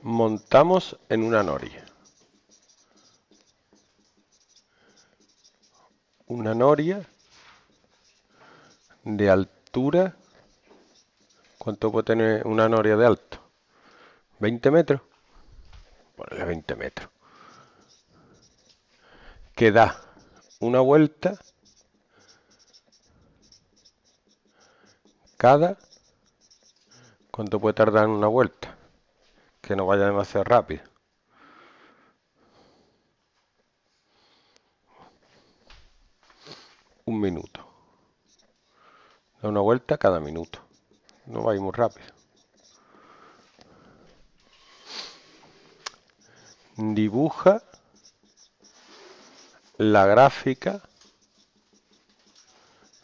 montamos en una nori. Una noria de altura. ¿Cuánto puede tener una noria de alto? 20 metros. Ponle 20 metros. Que da una vuelta cada... ¿Cuánto puede tardar en una vuelta? Que no vaya demasiado rápido. Un minuto. Da una vuelta cada minuto. No va a ir muy rápido. Dibuja la gráfica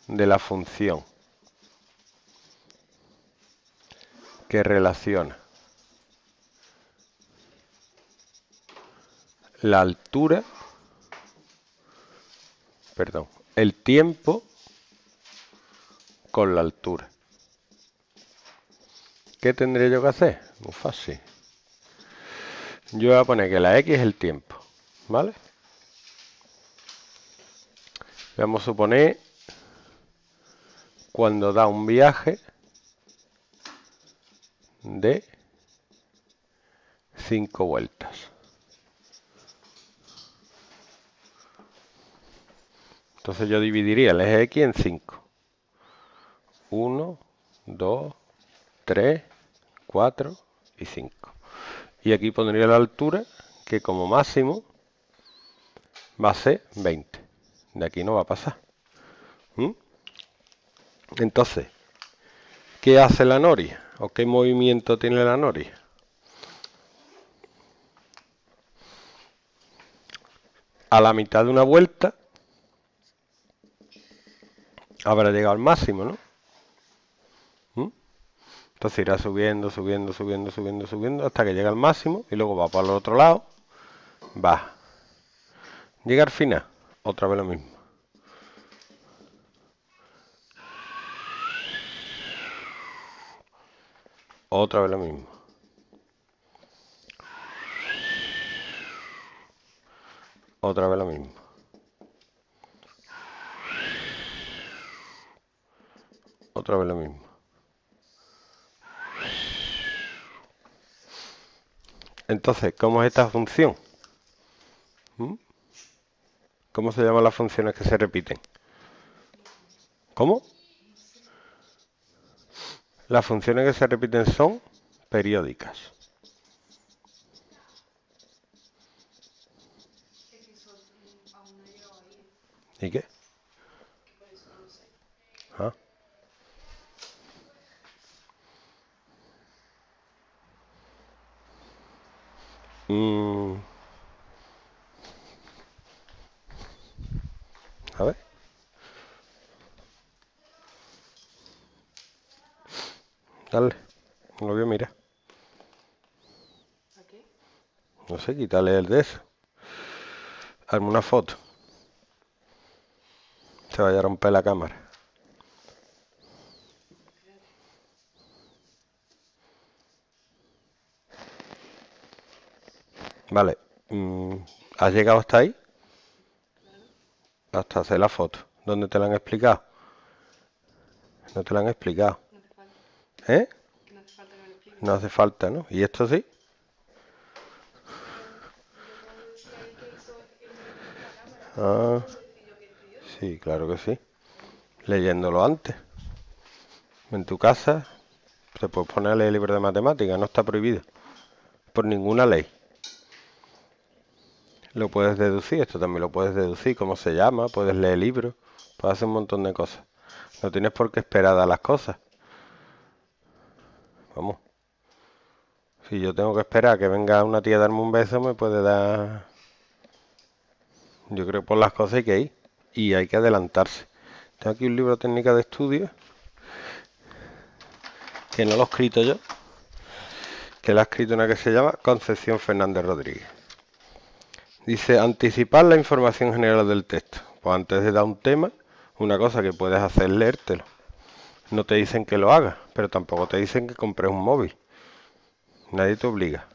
de la función que relaciona la altura, perdón, el tiempo con la altura. ¿Qué tendría yo que hacer? Muy fácil. Yo voy a poner que la X es el tiempo, ¿vale? Vamos a suponer cuando da un viaje de 5 vueltas. Entonces yo dividiría el eje X en 5. 1, 2, 3, 4 y 5. Y aquí pondría la altura, que como máximo va a ser 20. De aquí no va a pasar. Entonces, ¿qué hace la noria? ¿O qué movimiento tiene la noria? A la mitad de una vuelta habrá llegado al máximo, ¿no? Entonces irá subiendo, subiendo, subiendo, subiendo, subiendo, hasta que llega al máximo y luego va para el otro lado. Va. Llega al final. Otra vez lo mismo. Otra vez lo mismo. Otra vez lo mismo. Otra vez lo mismo. Entonces, ¿cómo es esta función? ¿Cómo se llaman las funciones que se repiten? ¿Cómo? Las funciones que se repiten son periódicas. ¿Y qué? ¿Ah? A ver. Dale, no lo voy a mirar. No sé, quítale el de eso. Hazme una foto. Se vaya a romper la cámara. Vale, ¿has llegado hasta ahí? Hasta hacer la foto. ¿Dónde te la han explicado? No te la han explicado. ¿Eh? No hace falta que me lo explique. No hace falta, ¿no? ¿Y esto sí? Ah, sí, claro que sí. Leyéndolo antes. En tu casa se puede poner a leer el libro de matemáticas. No está prohibido. Por ninguna ley. Lo puedes deducir, esto también lo puedes deducir, cómo se llama, puedes leer libros, puedes hacer un montón de cosas. No tienes por qué esperar a las cosas. Vamos. Si yo tengo que esperar a que venga una tía a darme un beso, me puede dar... Yo creo que por las cosas hay que ir y hay que adelantarse. Tengo aquí un libro técnica de estudio, que no lo he escrito yo, que lo ha escrito una que se llama Concepción Fernández Rodríguez. Dice, anticipar la información general del texto. Pues antes de dar un tema, una cosa que puedes hacer es leértelo. No te dicen que lo hagas, pero tampoco te dicen que compres un móvil. Nadie te obliga.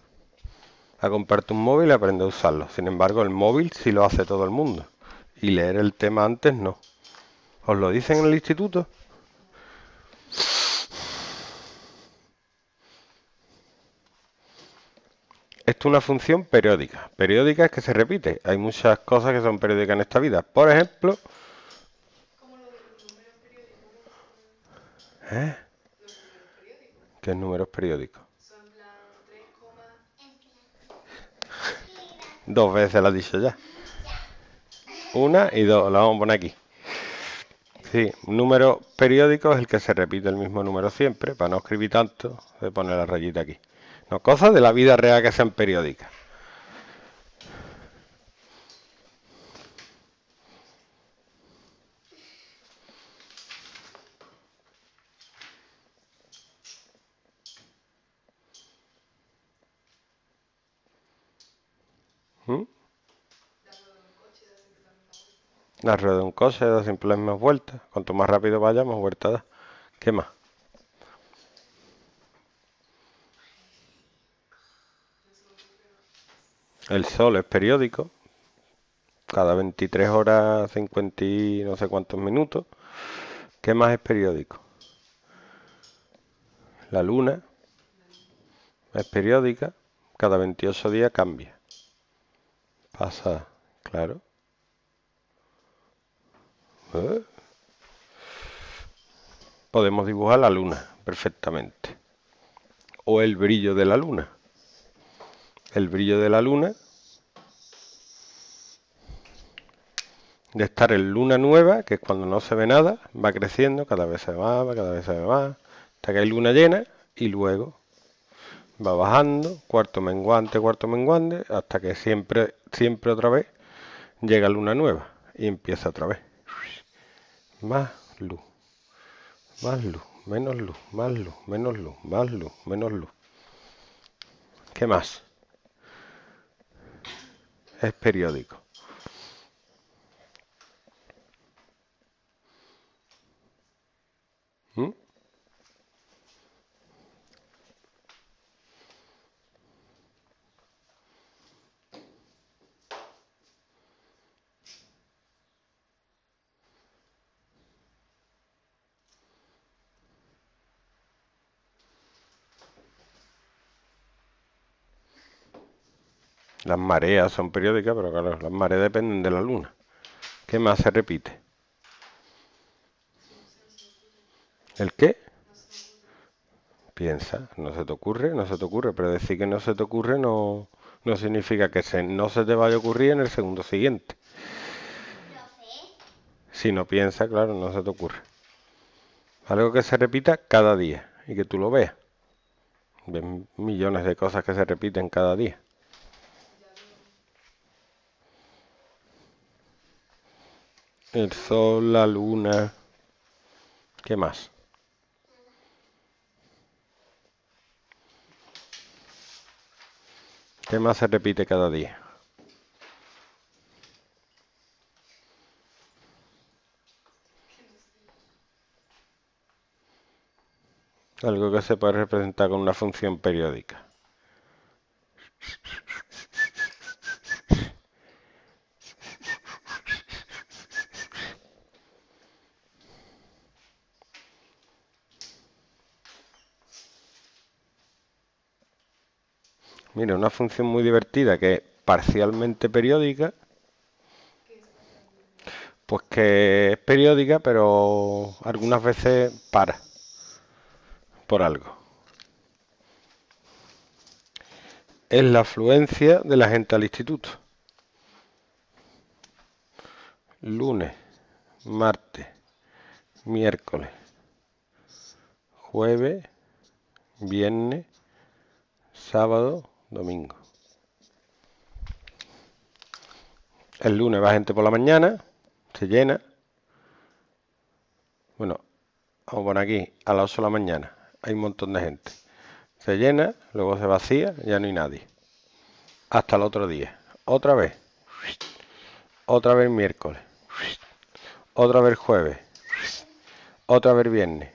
a comprarte un móvil y aprender a usarlo. Sin embargo, el móvil sí lo hace todo el mundo. Y leer el tema antes no. ¿Os lo dicen en el instituto? Esto es una función periódica. Periódica es que se repite. Hay muchas cosas que son periódicas en esta vida. Por ejemplo... ¿eh? ¿Qué es números periódicos? Son las 3, dos veces la he dicho ya. Una y dos. La vamos a poner aquí. Sí, número periódico es el que se repite el mismo número siempre. Para no escribir tanto, voy a poner la rayita aquí. No, cosas de la vida real que sean periódicas. ¿Mm? La rueda de un coche da siempre las mismas vueltas. Cuanto más rápido vaya, más vueltas da. ¿Qué más? El sol es periódico, cada 23 horas 50 y no sé cuántos minutos. ¿Qué más es periódico? La luna es periódica, cada 28 días cambia. Pasa, claro. Podemos dibujar la luna perfectamente. O el brillo de la luna. El brillo de la luna, de estar en luna nueva, que es cuando no se ve nada, va creciendo, cada vez se ve más, cada vez se ve más, hasta que hay luna llena y luego va bajando, cuarto menguante, hasta que siempre, siempre otra vez llega luna nueva y empieza otra vez. Más luz, más luz, menos luz, más luz, menos luz, más luz, menos luz. ¿Qué más? Es periódico. ¿Mm? Las mareas son periódicas, pero claro, las mareas dependen de la luna. ¿Qué más se repite? ¿El qué? Piensa, no se te ocurre, no se te ocurre, pero decir que no se te ocurre no significa que no se te vaya a ocurrir en el segundo siguiente. Si no piensa, claro, no se te ocurre. Algo que se repita cada día y que tú lo veas. Ves millones de cosas que se repiten cada día. El sol, la luna... ¿Qué más? ¿Qué más se repite cada día? Algo que se puede representar con una función periódica. Mira, una función muy divertida que es parcialmente periódica, pues que es periódica, pero algunas veces para, por algo. Es la afluencia de la gente al instituto. Lunes, martes, miércoles, jueves, viernes, sábado, domingo. El lunes va gente por la mañana, se llena. Bueno, vamos a poner aquí, a las 8 de la mañana. Hay un montón de gente. Se llena, luego se vacía, ya no hay nadie. Hasta el otro día. Otra vez. Otra vez miércoles. Otra vez jueves. Otra vez viernes.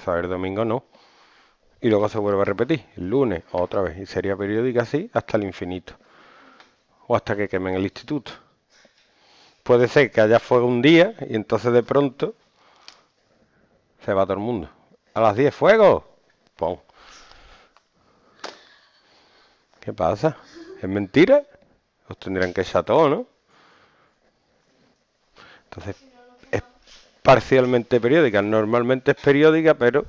Eso, el domingo no. y luego se vuelve a repetir, el lunes otra vez, y sería periódica así hasta el infinito, o hasta que quemen el instituto. Puede ser que allá fuego un día y entonces de pronto se va todo el mundo. A las 10, fuego. ¡Pum! ¿Qué pasa? ¿Es mentira? Os tendrán que echar todo, ¿no? Entonces, es parcialmente periódica. Normalmente es periódica, pero